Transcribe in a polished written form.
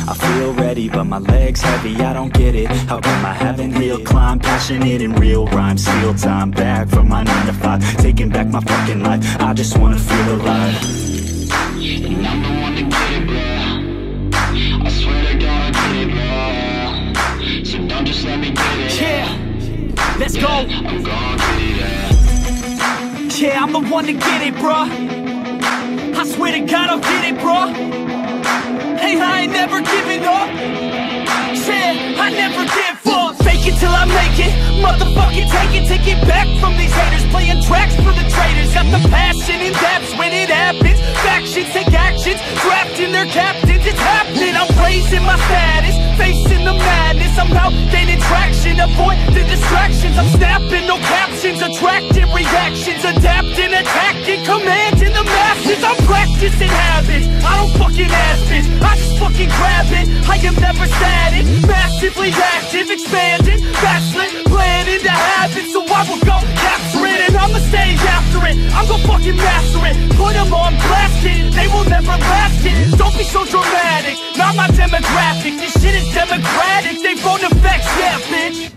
I feel ready, but my leg's heavy, I don't get it. How come I haven't healed? Climb, passionate in real rhyme. Steal time back from my 9 to 5. Taking back my fucking life, I just wanna feel alive. And I'm the one to get it, bro. I swear to God I did it, bro. So don't just let me get it. Yeah, let's go. I'm gonna get it. Yeah, I'm the one to get it, bro. I swear to God I'll get it, bro. Hey, I ain't never giving up. Said I never give up. Fake it till I make it, motherfucking take it back from these haters. Playing tracks for the traitors. Got the passion in depths when it happens. Factions take actions, drafting their captains. It's happening, I'm raising my status. Facing the madness, I'm out gaining traction. Avoid the distractions, I'm snapping, no captions. Attracting reactions, adapting, attacking, commanding the masses. I'm practicing habits, I don't fucking ask it, I just fucking grab it. I am never static, massively active. Expanding, battling, planning to have it. So I will go capture it, and I'ma stay after it. I'm gonna fucking master it, put them on blast it. They will never last it, don't be so dramatic. Not my demographic, this shit is democratic, they won't affect, yeah, bitch.